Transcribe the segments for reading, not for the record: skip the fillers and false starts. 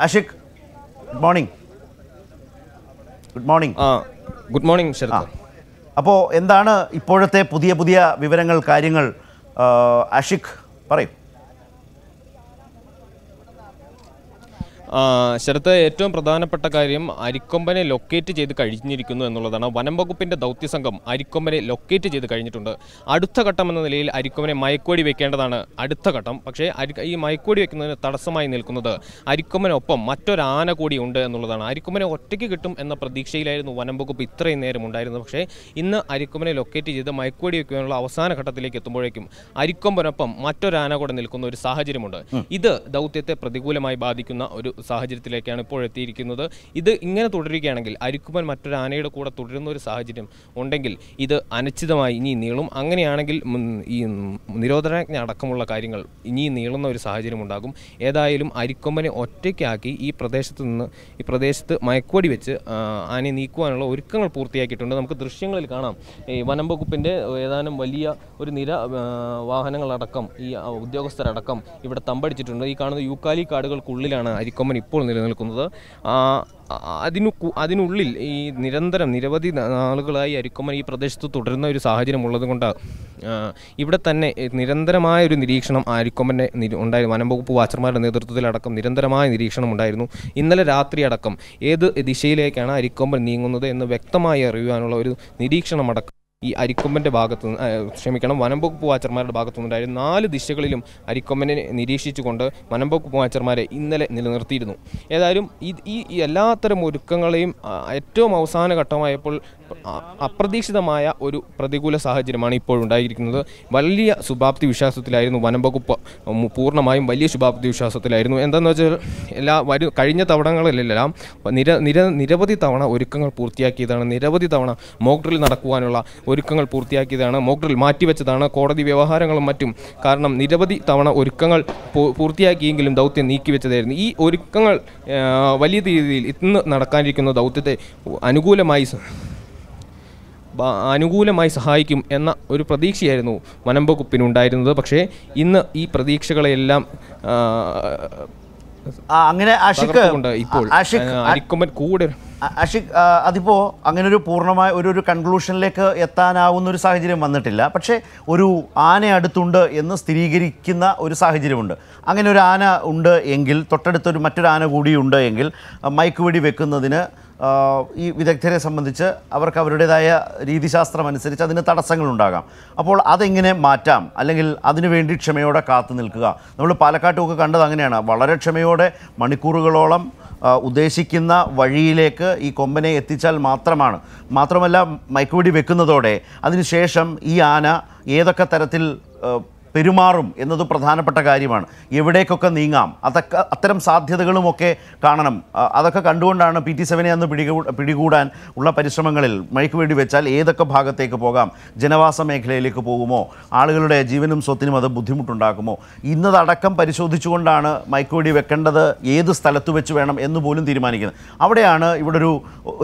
Ashik, good morning. Good morning. Good morning, Sharathan. Appo endana ippolathe pudhiya vivarangal karyangal Ashik parayu. Sharathan, ettavum pradhanapetta karyam Arikkombane locate cheythu kazhinjirikkunnu ennullathana. Vanam vakuppinte dautya sangham Arikkombane locate cheythu kazhinjittundu. Adutha ghattam enna nilayil Arikkombane mayakkodi vekkendathana adutha ghattam. Pakshe ee mayakkodi vekkunnathu tadassamayi nilkunnathu Arikkombane oppam mattoru aana kodi undu ennullathana. Arikkombane ottayikku kittum enna pratheekshayilayirunnu vanam vakuppu ithrayum neram undayirunnu. Pakshe innu Arikkombane locate cheythu mayakkodi vekkaനുള്ള അവസാന ഘട്ടത്തിലേക്ക് എത്തുമ്പോഴേക്കും Arikkombanoppam mattoru aana kodi nilkunna oru സാഹചര്യമുണ്ട്. ഇത് ദൗത്യത്തെ പ്രതികൂലമായി ബാധിക്കുന്ന ഒരു സാഹചര്യത്തിലേക്കാണ് ഇപ്പോൾ എത്തിയിരിക്കുന്നത്. ഇത് ഇങ്ങനെ തുടരുകയാണെങ്കിൽ അരിക്കൊമ്പൻ മറ്റൊരു ആനയുടെ കൂടെ തുടരുന്ന ഒരു സാഹചര്യം ഉണ്ടെങ്കിൽ ഇത് അനിശ്ചിതമായി ഇനി നീളും. അങ്ങനെയാണെങ്കിൽ ഈ നിരോധനാജ്ഞ അടക്കമുള്ള കാര്യങ്ങൾ ഇനി നീളുന്ന ഒരു സാഹചര്യം ഉണ്ടാകും. ഏതായാലും അരിക്കൊമ്പനെ ഒറ്റയ്ക്കാക്കി ഈ പ്രദേശത്ത് മയക്കുവടി വെച്ച് ആനയെ നീക്കുവാനുള്ള ഒരുക്കങ്ങൾ പൂർത്തിയാക്കിയിട്ടുണ്ട്. നമുക്ക് ദൃശ്യങ്ങളിൽ കാണാം വനം വകുപ്പിൻ്റെ ഏതാനും വലിയ ഒരു നിര വാഹനങ്ങളടക്കം ഈ ഉദ്യോഗസ്ഥരടക്കം ഇവിടെ തമ്പടിച്ചിട്ടുണ്ട്. ഈ കാണുന്ന യൂക്കാലി കാടുകൾക്കുള്ളിലാണ് അരിക്കൊമ്പൻ ഇപ്പോൾ നിലനിൽക്കുന്നത്. അതിനുള്ളിൽ ഈ നിരന്തരം നിരവധി നാളുകളായി അരിക്കൊമ്പൻ ഈ പ്രദേശത്ത് തുടരുന്ന ഒരു സാഹചര്യം ഉള്ളതുകൊണ്ട് ഇവിടെ തന്നെ നിരന്തരമായ ഒരു നിരീക്ഷണം അരിക്കൊമ്പൻ്റെ ഉണ്ടായിരുന്നു. വനം വകുപ്പ് വാച്ചർമാരുടെ നേതൃത്വത്തിലടക്കം നിരന്തരമായ നിരീക്ഷണം ഉണ്ടായിരുന്നു. ഇന്നലെ രാത്രി അടക്കം ഏത് ദിശയിലേക്കാണ് അരിക്കൊമ്പൻ നീങ്ങുന്നത് എന്ന് വ്യക്തമായി അറിയുവാനുള്ള ഒരു നിരീക്ഷണം അടക്കം ഈ അരിക്കൊമ്പൻ്റെ വനംവകുപ്പ് വാച്ചർമാരുടെ ഭാഗത്തുനിന്നുണ്ടായിരുന്നു. 4 ദിശകളിലും അരിക്കൊമ്പനെ നിരീക്ഷിച്ചുകൊണ്ട് വനംവകുപ്പ് വാച്ചർമാരെ ഇന്നലെ നിലനിർത്തിയിരുന്നു. ഏതായാലും ഈ എല്ലാത്തരം ഒരുക്കങ്ങളെയും ഏറ്റവും അവസാന ഘട്ടമായപ്പോൾ അപ്രതീക്ഷിതമായ ഒരു പ്രതികൂല സാഹചര്യമാണ് ഇപ്പോഴുണ്ടായിരിക്കുന്നത്. വലിയ ശുഭാപ്തി വിശ്വാസത്തിലായിരുന്നു വനംവകുപ്പ്, പൂർണ്ണമായും വലിയ ശുഭാപ്തി വിശ്വാസത്തിലായിരുന്നു. എന്താണെന്ന് വെച്ചാൽ കഴിഞ്ഞ തവണകളിലെല്ലാം നിരവധി തവണ ഒരുക്കങ്ങൾ പൂർത്തിയാക്കിയതാണ്. നിരവധി തവണ മോക്ഡ്രിൽ നടക്കുവാനുള്ള ഒരുക്കങ്ങൾ പൂർത്തിയാക്കിയതാണ്. മോക്ഡ്രിൽ മാറ്റിവെച്ചതാണ്. കോടതി വ്യവഹാരങ്ങളും മറ്റും കാരണം നിരവധി തവണ ഒരുക്കങ്ങൾ പൂർത്തിയാക്കിയെങ്കിലും ദൗത്യം നീക്കിവെച്ചതായിരുന്നു. ഈ ഒരുക്കങ്ങൾ വലിയ രീതിയിൽ ഇന്ന് നടക്കാനിരിക്കുന്ന ദൗത്യത്തെ അനുകൂലമായി സഹായിക്കും എന്ന ഒരു പ്രതീക്ഷയായിരുന്നു വനം വകുപ്പിനുണ്ടായിരുന്നത്. പക്ഷേ ഇന്ന് ഈ പ്രതീക്ഷകളെല്ലാം അങ്ങനെ അതിപ്പോൾ അങ്ങനെ ഒരു പൂർണ്ണമായ ഒരു കൺക്ലൂഷനിലേക്ക് എത്താനാവുന്ന ഒരു സാഹചര്യം വന്നിട്ടില്ല. പക്ഷേ ഒരു ആന അടുത്തുണ്ട് എന്ന് സ്ഥിരീകരിക്കുന്ന ഒരു സാഹചര്യമുണ്ട്. അങ്ങനെ ഒരു ആന ഉണ്ട് എങ്കിൽ തൊട്ടടുത്തൊരു മറ്റൊരു ആന കൂടിയുണ്ട് എങ്കിൽ മയക്കുവെടി വെക്കുന്നതിന് ഈ വിദഗ്ധരെ സംബന്ധിച്ച് അവർക്ക് അവരുടേതായ രീതിശാസ്ത്രം അനുസരിച്ച് അതിന് തടസ്സങ്ങളുണ്ടാകാം. അപ്പോൾ അതെങ്ങനെ മാറ്റാം, അല്ലെങ്കിൽ അതിനുവേണ്ടി ക്ഷമയോടെ കാത്തു നിൽക്കുക. നമ്മൾ പാലക്കാട്ടുമൊക്കെ കണ്ടത് അങ്ങനെയാണ്. വളരെ ക്ഷമയോടെ മണിക്കൂറുകളോളം ഉദ്ദേശിക്കുന്ന വഴിയിലേക്ക് ഈ കൊമ്പനെ എത്തിച്ചാൽ മാത്രമല്ല മയക്കുവെടി വെക്കുന്നതോടെ അതിനുശേഷം ഈ ആന ഏതൊക്കെ തരത്തിൽ പെരുമാറും എന്നത് പ്രധാനപ്പെട്ട കാര്യമാണ്. എവിടേക്കൊക്കെ നീങ്ങാം, അതൊക്കെ അത്തരം സാധ്യതകളുമൊക്കെ കാണണം. അതൊക്കെ കണ്ടുകൊണ്ടാണ് PT7 അന്ന് പിടികൂടാൻ ഉള്ള പരിശ്രമങ്ങളിൽ മയക്കുവെടി വെച്ചാൽ ഏതൊക്കെ ഭാഗത്തേക്ക് പോകാം, ജനവാസ മേഖലയിലേക്ക് പോകുമോ, ആളുകളുടെ ജീവനും സ്വത്തിനും അത് ബുദ്ധിമുട്ടുണ്ടാക്കുമോ, ഇന്നതടക്കം പരിശോധിച്ചുകൊണ്ടാണ് മയക്കുവെടി വെക്കേണ്ടത്, ഏത് സ്ഥലത്ത് വെച്ച് വേണം എന്ന് പോലും തീരുമാനിക്കുന്നത്. അവിടെയാണ് ഇവിടെ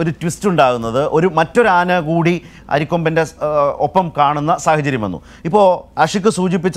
ഒരു ട്വിസ്റ്റ് ഉണ്ടാകുന്നത്. മറ്റൊരാന കൂടി അരിക്കൊമ്പൻ്റെ ഒപ്പം കാണുന്ന സാഹചര്യം വന്നു. ഇപ്പോൾ അഷിക്ക് സൂചിപ്പിച്ച